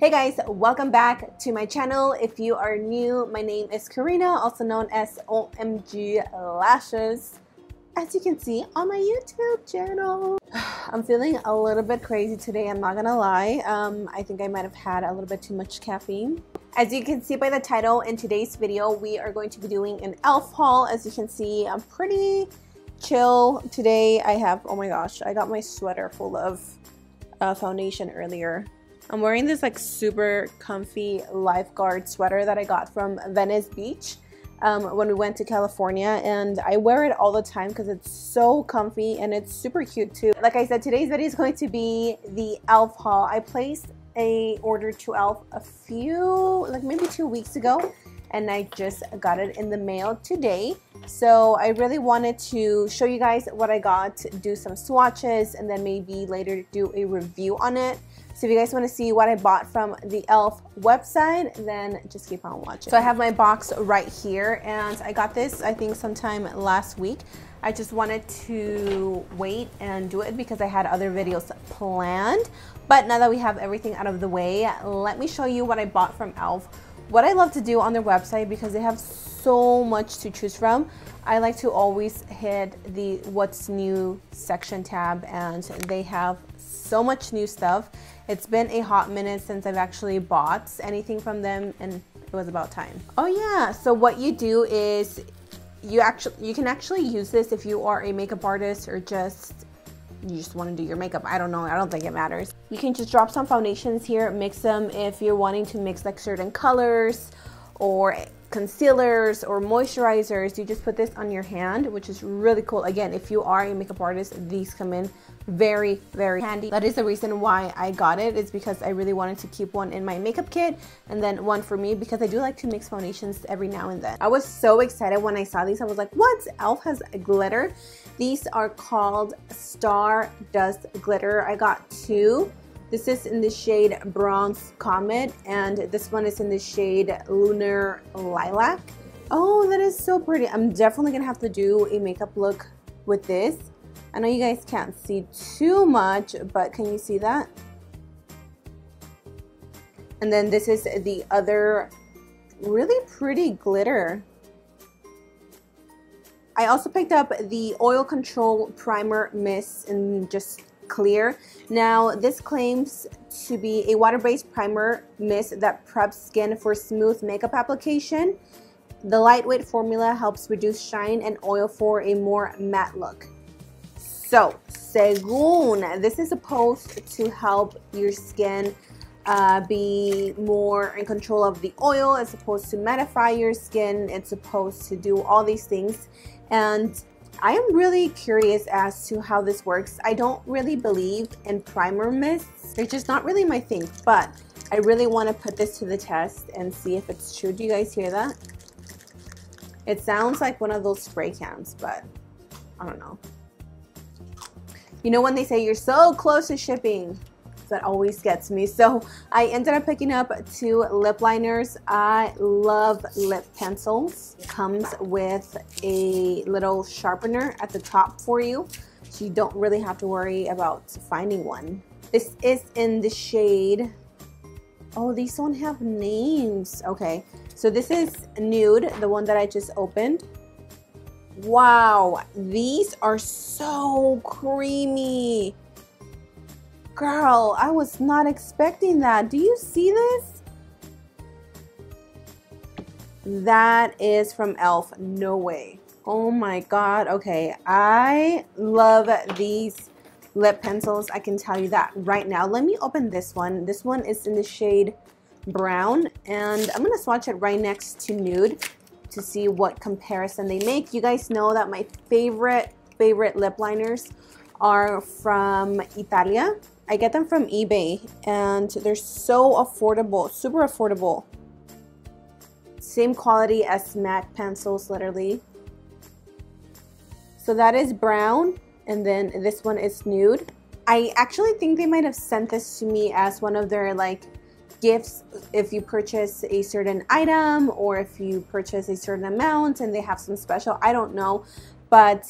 Hey guys, welcome back to my channel. If you are new, my name is Karina, also known as OMG Lashes, as you can see on my YouTube channel. I'm feeling a little bit crazy today, I'm not gonna lie. I think I might have had a little bit too much caffeine. As you can see by the title, in today's video we are going to be doing an e.l.f. haul. As you can see, I'm pretty chill today. I have, oh my gosh, I got my sweater full of foundation earlier. I'm wearing this like super comfy lifeguard sweater that I got from Venice Beach when we went to California, and I wear it all the time because it's so comfy and it's super cute too. Like I said, today's video is going to be the e.l.f. haul. I placed a order to e.l.f. a few, like maybe 2 weeks ago, and I just got it in the mail today. So I really wanted to show you guys what I got, do some swatches, and then maybe later do a review on it. So if you guys want to see what I bought from the e.l.f. website, then just keep on watching. So I have my box right here, and I got this I think sometime last week. I just wanted to wait and do it because I had other videos planned. But now that we have everything out of the way, let me show you what I bought from e.l.f. What I love to do on their website, because they have so much to choose from, I like to always hit the what's new section tab, and they have so much new stuff. It's been a hot minute since I've actually bought anything from them, and it was about time. Oh yeah, so what you do is you can actually use this if you are a makeup artist or you just want to do your makeup. I don't know, I don't think it matters. You can just drop some foundations here, mix them if you're wanting to mix like certain colors or concealers or moisturizers. You just put this on your hand, which is really cool. Again, if you are a makeup artist, these come in very, very handy. That is the reason why I got it, is because I really wanted to keep one in my makeup kit and then one for me, because I do like to mix foundations every now and then. I was so excited when I saw these. I was like, what? e.l.f. has glitter. These are called Stardust glitter. I got two. This is in the shade Bronze Comet, and this one is in the shade Lunar Lilac. Oh, that is so pretty. I'm definitely gonna have to do a makeup look with this. I know you guys can't see too much, but can you see that? And then this is the other really pretty glitter. I also picked up the Oil Control Primer Mist in just clear. Now, this claims to be a water-based primer mist that preps skin for smooth makeup application. The lightweight formula helps reduce shine and oil for a more matte look. So, según, this is supposed to help your skin be more in control of the oil. It's supposed to mattify your skin. It's supposed to do all these things. And I am really curious as to how this works. I don't really believe in primer mists. They're just not really my thing, but I really want to put this to the test and see if it's true. Do you guys hear that? It sounds like one of those spray cans, but I don't know. You know when they say you're so close to shipping? That always gets me. So I ended up picking up two lip liners. I love lip pencils. It comes with a little sharpener at the top for you, so you don't really have to worry about finding one. This is in the shade, oh, these don't have names. Okay, so this is nude, the one that I just opened. Wow, these are so creamy. Girl, I was not expecting that. Do you see this? That is from e.l.f. No way. Oh my god. Okay, I love these lip pencils. I can tell you that right now. Let me open this one. This one is in the shade brown, and I'm going to swatch it right next to nude to see what comparison they make. You guys know that my favorite lip liners are from Ithalia. I get them from eBay, and they're so affordable, super affordable. Same quality as matte pencils, literally. So that is brown, and then this one is nude. I actually think they might have sent this to me as one of their like gifts if you purchase a certain item or if you purchase a certain amount and they have some special, I don't know. But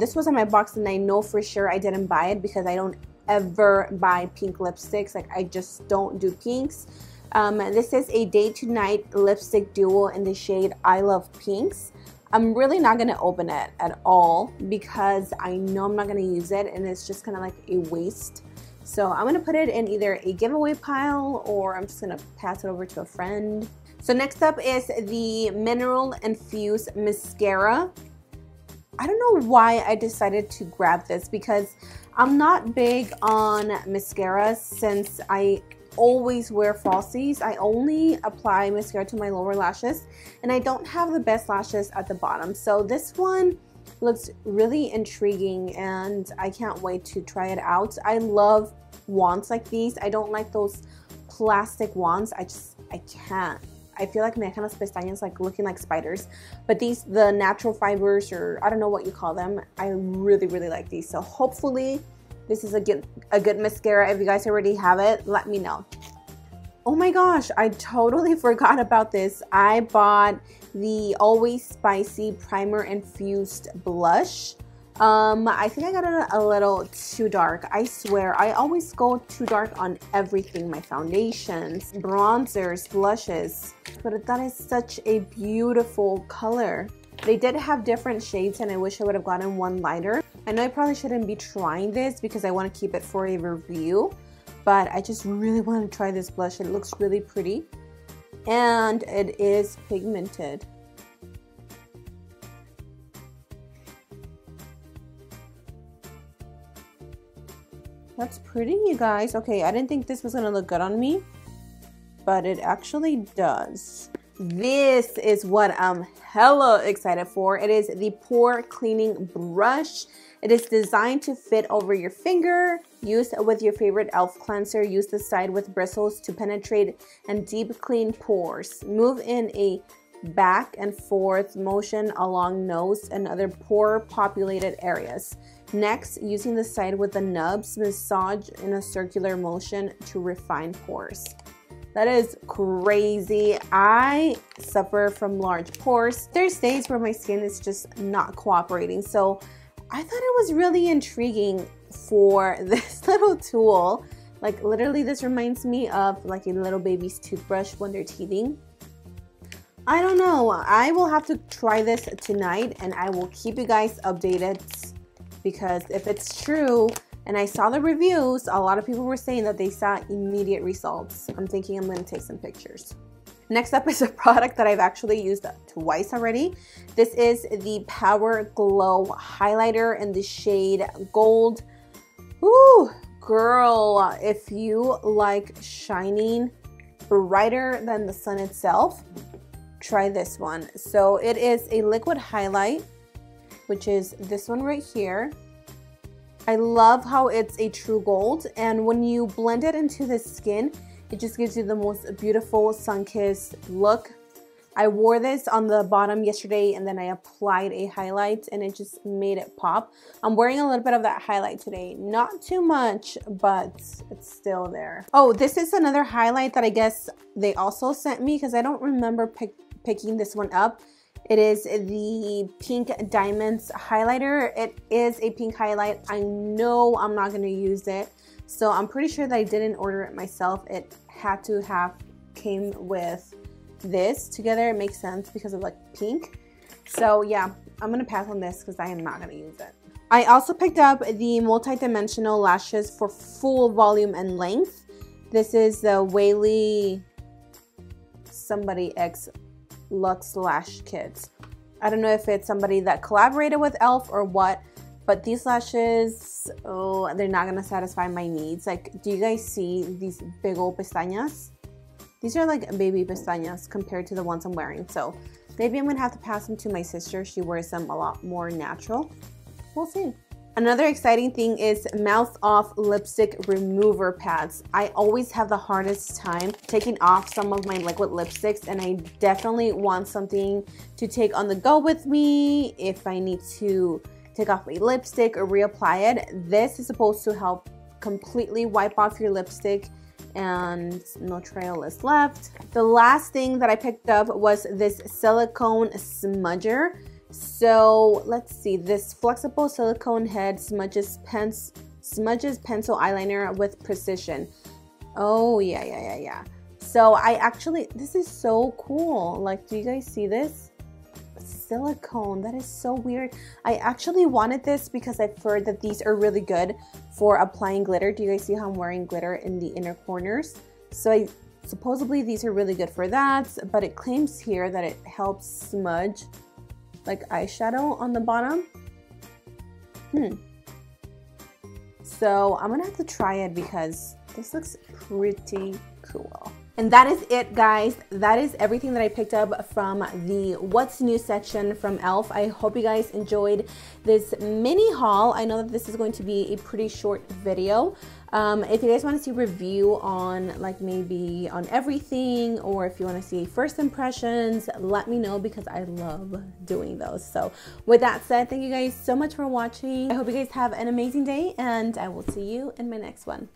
this was in my box, and I know for sure I didn't buy it because I don't ever buy pink lipsticks. Like, I just don't do pinks. This is a Day to Night lipstick duo in the shade I Love Pinks. I'm really not gonna open it at all because I know I'm not gonna use it and it's just kind of like a waste. So I'm gonna put it in either a giveaway pile or I'm just gonna pass it over to a friend. So next up is the Mineral Infused Mascara. I don't know why I decided to grab this because I'm not big on mascaras since I always wear falsies. I only apply mascara to my lower lashes and I don't have the best lashes at the bottom. So this one looks really intriguing and I can't wait to try it out. I love wands like these. I don't like those plastic wands. I can't. I feel like my kind of pestañas like looking like spiders, but these, the natural fibers, or I don't know what you call them, I really like these. So hopefully this is a good mascara. If you guys already have it, let me know. Oh my gosh, I totally forgot about this. I bought the Always Spicy Primer Infused Blush. I think I got it a little too dark. I swear, I always go too dark on everything. My foundations, bronzers, blushes. But that is such a beautiful color. They did have different shades and I wish I would have gotten one lighter. I know I probably shouldn't be trying this because I want to keep it for a review, but I just really want to try this blush. It looks really pretty and it is pigmented. That's pretty, you guys. Okay, I didn't think this was gonna look good on me, but it actually does. This is what I'm hella excited for. It is the pore cleaning brush. It is designed to fit over your finger. Use with your favorite e.l.f. cleanser. Use the side with bristles to penetrate and deep clean pores. Move in a back and forth motion along nose and other pore populated areas. Next, using the side with the nubs, massage in a circular motion to refine pores. That is crazy. I suffer from large pores. There's days where my skin is just not cooperating. So I thought it was really intriguing for this little tool. Like literally this reminds me of like a little baby's toothbrush when they're teething. I don't know. I will have to try this tonight and I will keep you guys updated because if it's true, and I saw the reviews, a lot of people were saying that they saw immediate results. I'm thinking I'm gonna take some pictures. Next up is a product that I've actually used twice already. This is the Power Glow Highlighter in the shade Gold. Ooh, girl, if you like shining brighter than the sun itself, try this one. So it is a liquid highlight, which is this one right here. I love how it's a true gold, and when you blend it into the skin, it just gives you the most beautiful sun-kissed look. I wore this on the bottom yesterday and then I applied a highlight and it just made it pop. I'm wearing a little bit of that highlight today. Not too much, but it's still there. Oh, this is another highlight that I guess they also sent me because I don't remember picking this one up. It is the Pink Diamonds Highlighter. It is a pink highlight. I know I'm not going to use it, so I'm pretty sure that I didn't order it myself. It had to have came with this together. It makes sense because of like pink. So yeah, I'm going to pass on this because I am not going to use it. I also picked up the Multidimensional Lashes for full volume and length. This is the Whaley somebody X Luxe Lash Kits. I don't know if it's somebody that collaborated with e.l.f. or what, but these lashes, oh, they're not gonna satisfy my needs. Like, do you guys see these big old pestañas? These are like baby pestañas compared to the ones I'm wearing, so maybe I'm gonna have to pass them to my sister. She wears them a lot more natural. We'll see. Another exciting thing is Mouth Off Lipstick Remover Pads. I always have the hardest time taking off some of my liquid lipsticks and I definitely want something to take on the go with me if I need to take off my lipstick or reapply it. This is supposed to help completely wipe off your lipstick and no trail is left. The last thing that I picked up was this silicone smudger. So let's see, this flexible silicone head smudges pens smudges pencil eyeliner with precision. Oh, yeah, yeah, yeah, yeah. So I actually, this is so cool. Like, do you guys see this? Silicone, that is so weird. I actually wanted this because I've heard that these are really good for applying glitter. Do you guys see how I'm wearing glitter in the inner corners? So I supposedly these are really good for that, but it claims here that it helps smudge like eyeshadow on the bottom. So I'm gonna have to try it because this looks pretty cool. And that is it, guys. That is everything that I picked up from the What's New section from e.l.f. I hope you guys enjoyed this mini haul. I know that this is going to be a pretty short video. If you guys want to see a review on like maybe on everything, or if you want to see first impressions, let me know because I love doing those. So with that said, thank you guys so much for watching. I hope you guys have an amazing day, and I will see you in my next one.